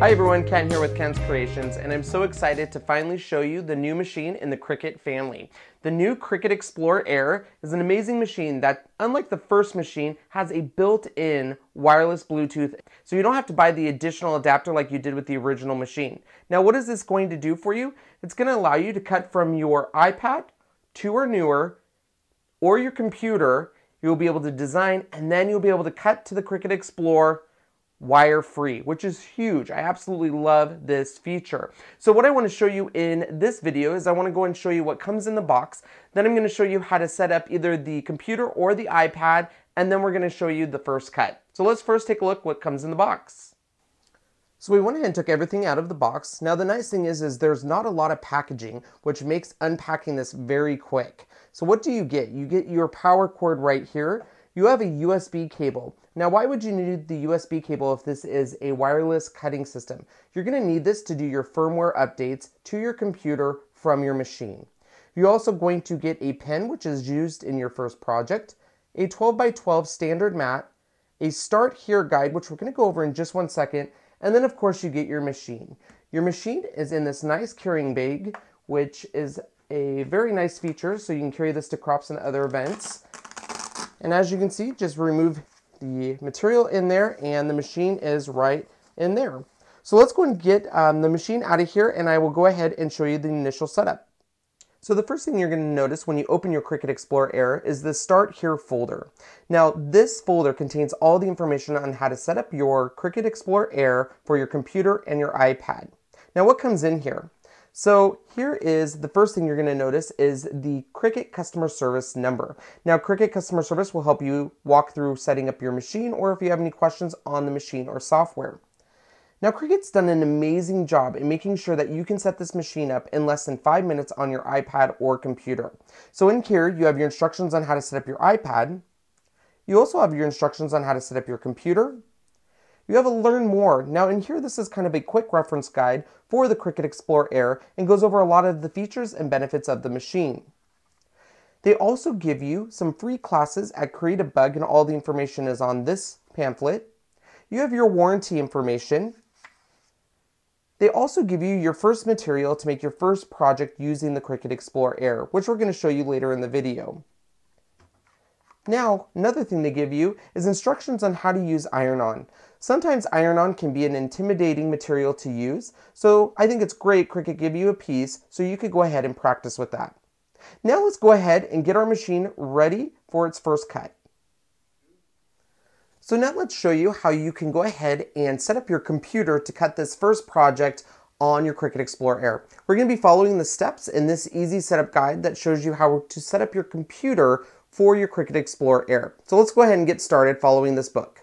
Hi everyone, Ken here with Ken's Kreations, and I'm so excited to finally show you the new machine in the Cricut family. The new Cricut Explore Air is an amazing machine that, unlike the first machine, has a built-in wireless Bluetooth, so you don't have to buy the additional adapter like you did with the original machine. Now, what is this going to do for you? It's going to allow you to cut from your iPad, 2 or newer, or your computer. You'll be able to design, and then you'll be able to cut to the Cricut Explore wire-free, which is huge. I absolutely love this feature. So what I want to show you in this video is I want to go and show you what comes in the box. Then I'm going to show you how to set up either the computer or the iPad, and then we're going to show you the first cut. So let's first take a look what comes in the box. So we went ahead and took everything out of the box. Now the nice thing is there's not a lot of packaging, which makes unpacking this very quick. So what do you get? You get your power cord right here. You have a USB cable. Now, why would you need the USB cable if this is a wireless cutting system? You're going to need this to do your firmware updates to your computer from your machine. You're also going to get a pen, which is used in your first project, a 12x12 standard mat, a start here guide, which we're going to go over in just one second, and then of course you get your machine. Your machine is in this nice carrying bag, which is a very nice feature, so you can carry this to crops and other events. And as you can see, just remove the material in there and the machine is right in there. So let's go and get the machine out of here, and I will go ahead and show you the initial setup. So the first thing you're going to notice when you open your Cricut Explore Air is the Start Here folder. Now this folder contains all the information on how to set up your Cricut Explore Air for your computer and your iPad. Now what comes in here? So here is the first thing you're going to notice is the Cricut customer service number. Now Cricut customer service will help you walk through setting up your machine, or if you have any questions on the machine or software. Now Cricut's done an amazing job in making sure that you can set this machine up in less than 5 minutes on your iPad or computer. So in here you have your instructions on how to set up your iPad. You also have your instructions on how to set up your computer. You have a learn more. Now in here, this is kind of a quick reference guide for the Cricut Explore Air and goes over a lot of the features and benefits of the machine. They also give you some free classes at Creativebug, and all the information is on this pamphlet. You have your warranty information. They also give you your first material to make your first project using the Cricut Explore Air, which we're going to show you later in the video. Now, another thing they give you is instructions on how to use iron-on. Sometimes iron-on can be an intimidating material to use, so I think it's great Cricut give you a piece so you could go ahead and practice with that. Now let's go ahead and get our machine ready for its first cut. So now let's show you how you can go ahead and set up your computer to cut this first project on your Cricut Explore Air. We're going to be following the steps in this easy setup guide that shows you how to set up your computer for your Cricut Explore Air. So let's go ahead and get started following this book.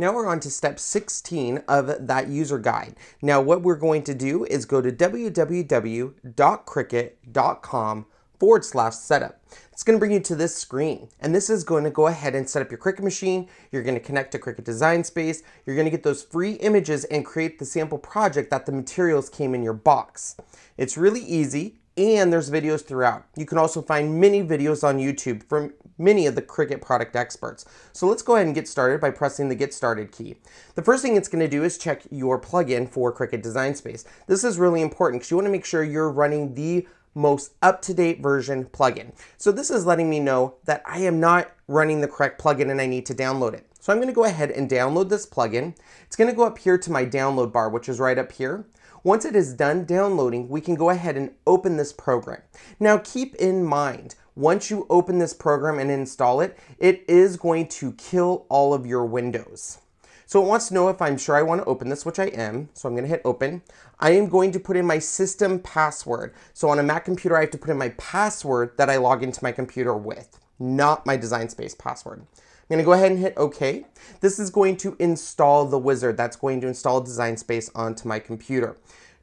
Now we're on to step 16 of that user guide. Now what we're going to do is go to www.cricut.com/setup. It's going to bring you to this screen, and this is going to go ahead and set up your Cricut machine. You're going to connect to Cricut Design Space. You're going to get those free images and create the sample project that the materials came in your box. It's really easy, and there's videos throughout. You can also find many videos on YouTube from many of the Cricut product experts. So let's go ahead and get started by pressing the Get Started key. The first thing it's going to do is check your plugin for Cricut Design Space. This is really important because you want to make sure you're running the most up-to-date version plugin. So this is letting me know that I am not running the correct plugin and I need to download it. So I'm going to go ahead and download this plugin. It's going to go up here to my download bar, which is right up here. Once it is done downloading, we can go ahead and open this program. Now keep in mind, once you open this program and install it, it is going to kill all of your windows. So it wants to know if I'm sure I want to open this, which I am. So I'm going to hit open. I am going to put in my system password. So on a Mac computer, I have to put in my password that I log into my computer with, not my Design Space password. I'm going to go ahead and hit OK. This is going to install the wizard that's going to install Design Space onto my computer.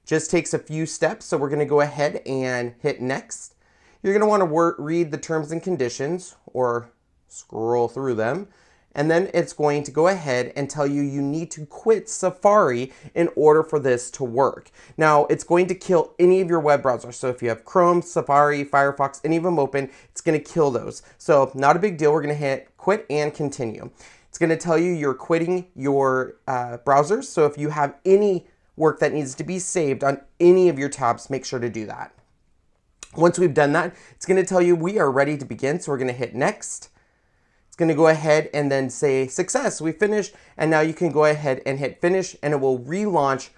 Just takes a few steps, so we're going to go ahead and hit Next. You're going to want to read the terms and conditions or scroll through them, and then it's going to go ahead and tell you you need to quit Safari in order for this to work. Now, it's going to kill any of your web browsers. So if you have Chrome, Safari, Firefox, any of them open, it's going to kill those. So not a big deal. We're going to hit Quit and Continue. It's going to tell you you're quitting your browsers. So if you have any work that needs to be saved on any of your tabs, make sure to do that. Once we've done that, it's going to tell you we are ready to begin. So we're going to hit Next. Going to go ahead and then say success, we finished, and now you can go ahead and hit finish and it will relaunch.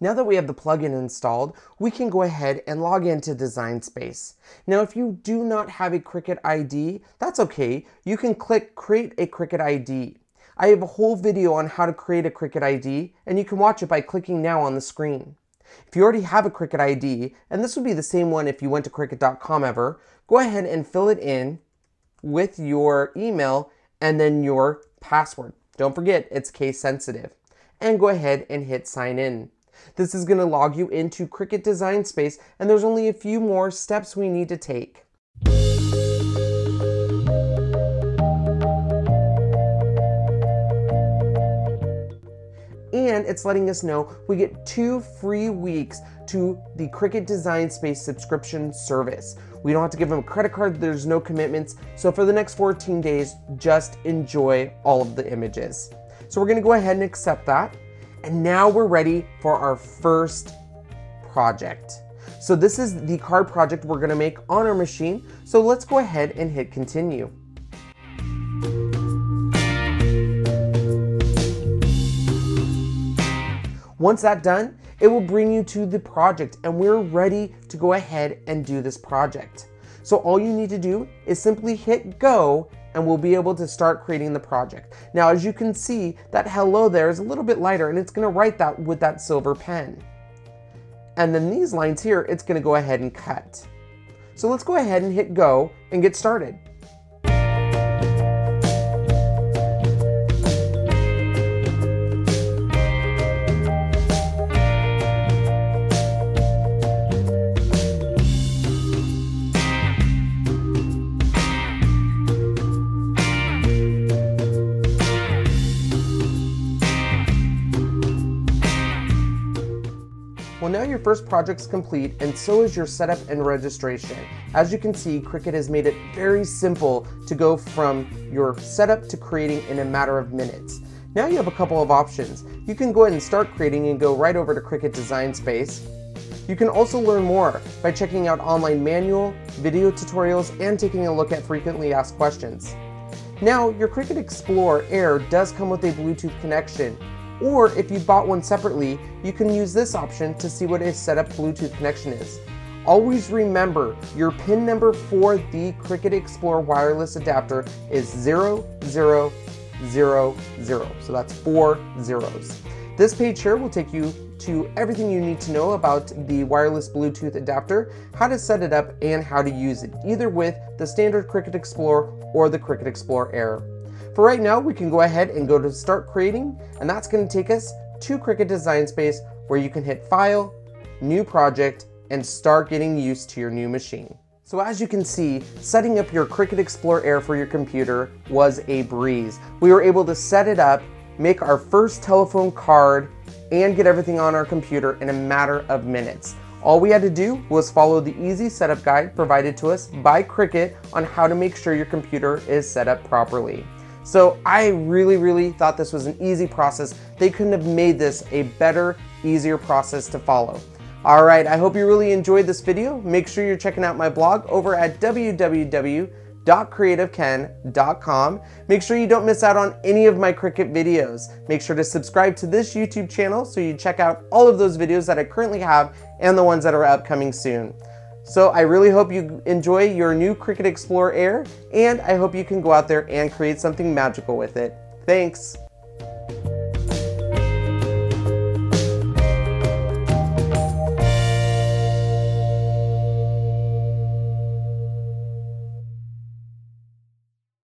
Now that we have the plugin installed, we can go ahead and log into Design Space. Now if you do not have a Cricut ID, that's okay. You can click create a Cricut ID. I have a whole video on how to create a Cricut ID and you can watch it by clicking now on the screen. If you already have a Cricut ID, and this would be the same one if you went to cricut.com ever, go ahead and fill it in with your email and then your password. Don't forget, it's case sensitive. And go ahead and hit sign in. This is going to log you into Cricut Design Space, and there's only a few more steps we need to take. And it's letting us know we get 2 free weeks to the Cricut Design Space subscription service. We don't have to give them a credit card, there's no commitments. So for the next 14 days, just enjoy all of the images. So we're gonna go ahead and accept that. And now we're ready for our first project. So this is the card project we're gonna make on our machine. So let's go ahead and hit continue. Once that's done, it will bring you to the project and we're ready to go ahead and do this project. So all you need to do is simply hit go and we'll be able to start creating the project. Now, as you can see, that hello there is a little bit lighter and it's going to write that with that silver pen. And then these lines here, it's going to go ahead and cut. So let's go ahead and hit go and get started. Well, now your first project's complete and so is your setup and registration. As you can see, Cricut has made it very simple to go from your setup to creating in a matter of minutes. Now you have a couple of options. You can go ahead and start creating and go right over to Cricut Design Space. You can also learn more by checking out online manual, video tutorials, and taking a look at frequently asked questions. Now, your Cricut Explore Air does come with a Bluetooth connection. Or if you bought one separately, you can use this option to see what a setup Bluetooth connection is. Always remember, your pin number for the Cricut Explore wireless adapter is 0000. So that's 4 zeros. This page here will take you to everything you need to know about the wireless Bluetooth adapter, how to set it up, and how to use it, either with the standard Cricut Explore or the Cricut Explore Air. For right now, we can go ahead and go to start creating, and that's going to take us to Cricut Design Space, where you can hit File, New Project, and start getting used to your new machine. So as you can see, setting up your Cricut Explore Air for your computer was a breeze. We were able to set it up, make our first telephone card, and get everything on our computer in a matter of minutes. All we had to do was follow the easy setup guide provided to us by Cricut on how to make sure your computer is set up properly. So I really thought this was an easy process. They couldn't have made this a better, easier process to follow. All right, I hope you really enjoyed this video. Make sure you're checking out my blog over at www.creativeken.com. Make sure you don't miss out on any of my Cricut videos. Make sure to subscribe to this YouTube channel so you check out all of those videos that I currently have and the ones that are upcoming soon. So I really hope you enjoy your new Cricut Explore Air, and I hope you can go out there and create something magical with it. Thanks.